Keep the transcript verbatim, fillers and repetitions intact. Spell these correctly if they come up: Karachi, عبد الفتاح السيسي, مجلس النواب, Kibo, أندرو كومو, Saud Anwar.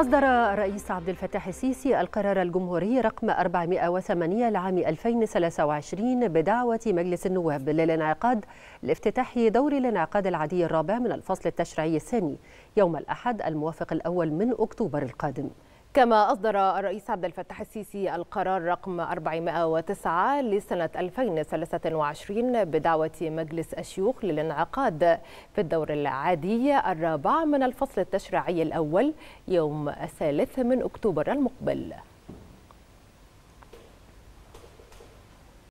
أصدر الرئيس عبد الفتاح السيسي القرار الجمهوري رقم أربعمائة وثمانية لعام ألفين وثلاثة وعشرين بدعوة مجلس النواب للانعقاد لافتتاح دور الانعقاد العادي الرابع من الفصل التشريعي الثاني يوم الأحد الموافق الأول من أكتوبر القادم. كما أصدر الرئيس عبد الفتاح السيسي القرار رقم أربعمائة وتسعة لسنة ألفين وثلاثة وعشرين بدعوة مجلس الشيوخ للانعقاد في الدور العادي الرابع من الفصل التشريعي الأول يوم الثالث من أكتوبر المقبل.